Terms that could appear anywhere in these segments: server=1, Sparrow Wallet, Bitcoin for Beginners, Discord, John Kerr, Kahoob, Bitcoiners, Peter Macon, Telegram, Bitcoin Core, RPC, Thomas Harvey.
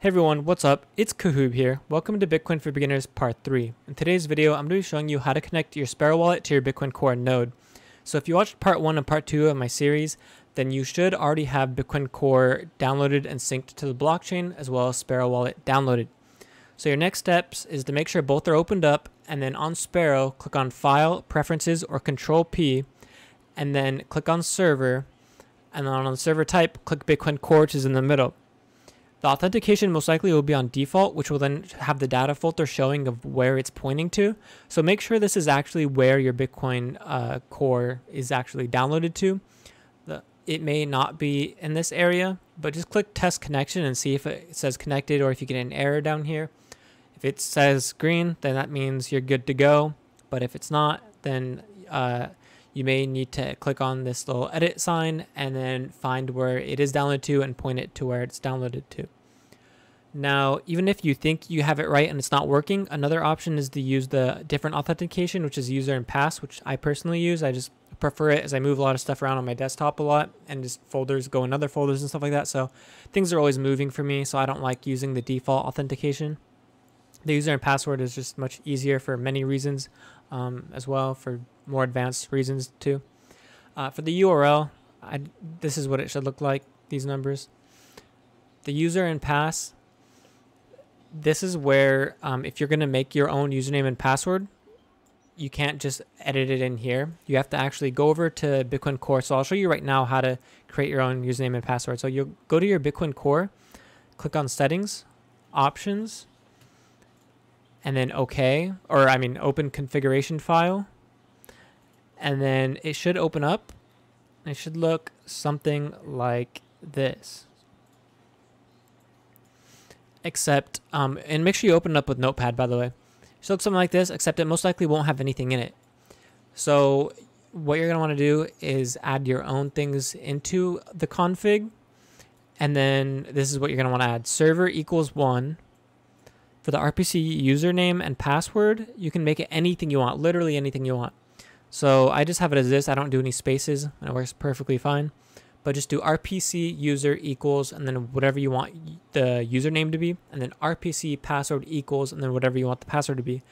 Hey everyone, what's up? It's Kahoob here. Welcome to Bitcoin for Beginners Part 3. In today's video, I'm going to be showing you how to connect your Sparrow Wallet to your Bitcoin Core node. So if you watched Part 1 and Part 2 of my series, then you should already have Bitcoin Core downloaded and synced to the blockchain, as well as Sparrow Wallet downloaded. So your next steps is to make sure both are opened up, and then on Sparrow, click on File, Preferences, or Control P, and then click on Server, and then on the server type, click Bitcoin Core, which is in the middle. The authentication most likely will be on default, which will then have the data filter showing of where it's pointing to. So make sure this is actually where your Bitcoin Core is actually downloaded to. It may not be in this area, but just click test connection and see if it says connected or if you get an error down here. If it says green, then that means you're good to go. But if it's not, then you may need to click on this little edit sign and then find where it is downloaded to and point it to where it's downloaded to. Now, even if you think you have it right and it's not working, another option is to use the different authentication, which is user and pass, which I personally use. I just prefer it as I move a lot of stuff around on my desktop a lot, and just folders go in other folders and stuff like that. So things are always moving for me, so I don't like using the default authentication. The user and password is just much easier for many reasons, as well for more advanced reasons too. For the URL, this is what it should look like, these numbers. The user and pass, this is where if you're going to make your own username and password, you can't just edit it in here. You have to actually go over to Bitcoin Core. So I'll show you right now how to create your own username and password. So you'll go to your Bitcoin Core, click on Settings, Options, and then open configuration file, and then it should open up and it should look something like this, except and make sure you open it up with Notepad, by the way. It should look something like this, except it most likely won't have anything in it. So what you're gonna want to do is add your own things into the config, and then this is what you're gonna want to add. Server equals 1. For the RPC username and password, you can make it anything you want, literally anything you want. So I just have it as this. I don't do any spaces, and it works perfectly fine. But just do RPC user equals, and then whatever you want the username to be, and then RPC password equals, and then whatever you want the password to be.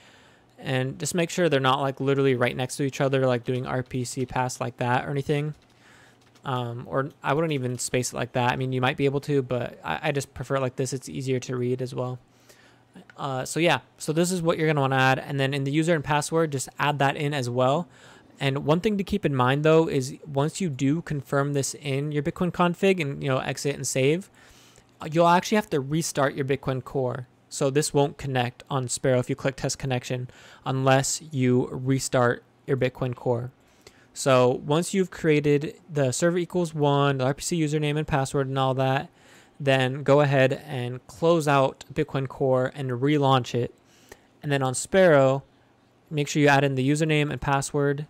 And just make sure they're not like literally right next to each other, like doing RPC pass like that or anything. Or I wouldn't even space it like that. I mean, you might be able to, but I just prefer it like this. It's easier to read as well. So this is what you're going to want to add, and then in the user and password, just add that in as well. And one thing to keep in mind though is once you do confirm this in your Bitcoin config and exit and save, you'll actually have to restart your Bitcoin Core. So this won't connect on Sparrow if you click test connection unless you restart your Bitcoin Core. So once you've created the server equals 1, the RPC username and password and all that, then go ahead and close out Bitcoin Core and relaunch it. And then on Sparrow, make sure you add in the username and password,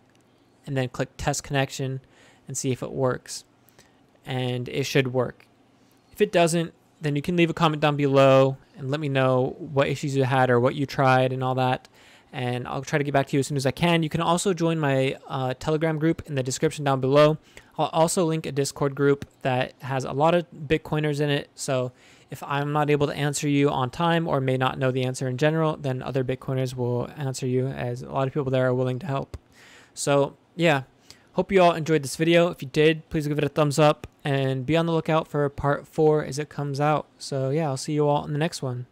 and then click test connection and see if it works. And it should work. If it doesn't, then you can leave a comment down below and let me know what issues you had or what you tried and all that. And I'll try to get back to you as soon as I can. You can also join my Telegram group in the description down below. I'll also link a Discord group that has a lot of Bitcoiners in it. So if I'm not able to answer you on time or may not know the answer in general, then other Bitcoiners will answer you, as a lot of people there are willing to help. So yeah, hope you all enjoyed this video. If you did, please give it a thumbs up and be on the lookout for part 4 as it comes out. So yeah, I'll see you all in the next one.